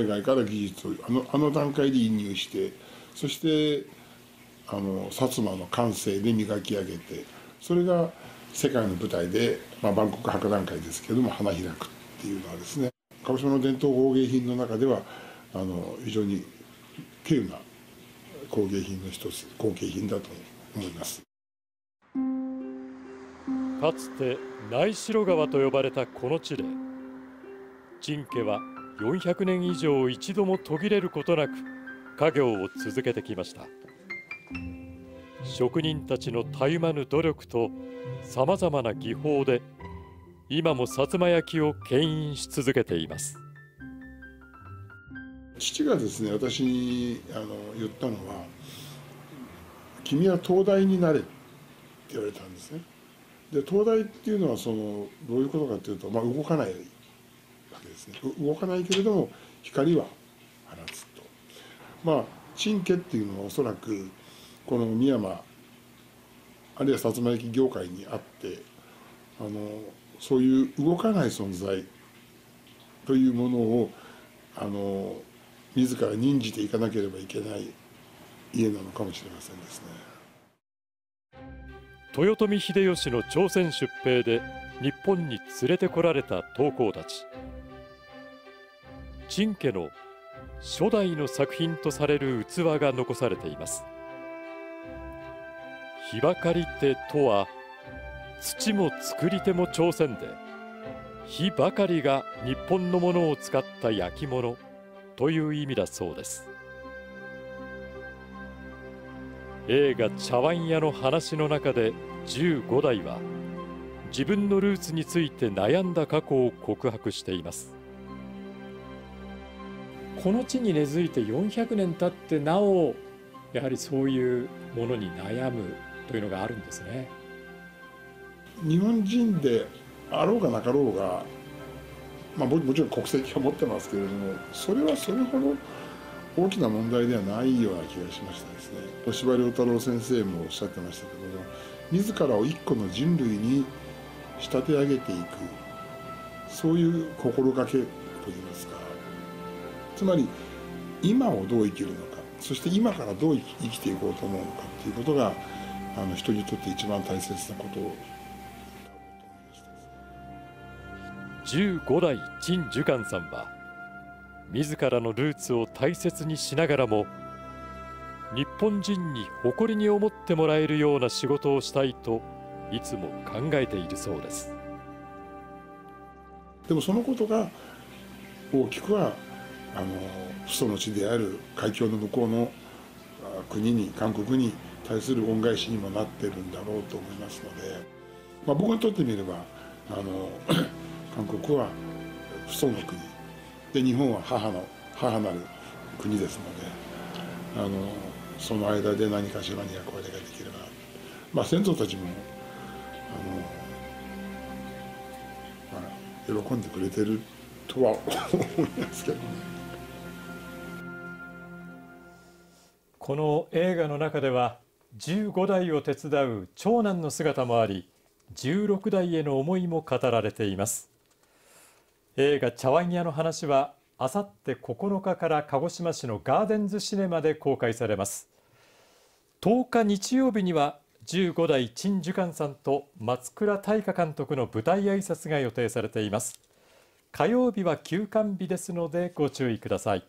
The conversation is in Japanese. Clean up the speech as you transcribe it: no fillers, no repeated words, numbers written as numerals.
海外から技術をあの段階で輸入して、そして薩摩の感性で磨き上げて、それが世界の舞台で、万国博覧会ですけれども花開くっていうのはですね、鹿児島の伝統工芸品の中では非常に稀有な工芸品の一つ、工芸品だと思います。かつて内城川と呼ばれたこの地で、陳家は400年以上一度も途切れることなく家業を続けてきました。職人たちのたゆまぬ努力とさまざまな技法で今も薩摩焼を牽引し続けています。父がですね、私に言ったのは「君は東大になれ」って言われたんですね。で、東大っていうのはどういうことかというと、動かないわけですね。動かないけれども光は放つと。陳家っていうのはおそらくこの深山あるいは薩摩焼業界にあって、そういう動かない存在というものを自ら任じていかなければいけない家なのかもしれませんですね。豊臣秀吉の朝鮮出兵で日本に連れてこられた陶工たち。陳家の初代の作品とされる器が残されています。ひばかり手とは、土も作り手も朝鮮で、火ばかりが日本のものを使った焼き物という意味だそうです。映画「茶碗屋」の話の中で15代は自分のルーツについて悩んだ過去を告白しています。この地に根付いて400年経ってなお、やはりそういうものに悩むというのがあるんですね。日本人であろうがなかろうが、もちろん国籍は持ってますけれども、それはそれほど大きな問題ではないような気がしましたですね。司馬太郎先生もおっしゃってましたけども、自らを一個の人類に仕立て上げていく、そういう心がけといいますか、つまり今をどう生きるのか、そして今からどう生きていこうと思うのかっていうことが人にとって一番大切なことを。15代陳寿寛さんは自らのルーツを大切にしながらも、日本人に誇りに思ってもらえるような仕事をしたいといつも考えているそうです。でもそのことが大きくは父祖の地である海峡の向こうの国に、韓国に対する恩返しにもなってるんだろうと思いますので、僕にとってみれば韓国は父祖の国で、日本は母なる国ですので、その間で何かしらに役割ができれば、先祖たちも喜んでくれてるとは思いますけどね。この映画の中では15代を手伝う長男の姿もあり、16代への思いも語られています。映画「茶碗屋」の話はあさって9日から鹿児島市のガーデンズシネマで公開されます。10日日曜日には15代陳寿寛さんと松倉大華監督の舞台挨拶が予定されています。火曜日は休館日ですのでご注意ください。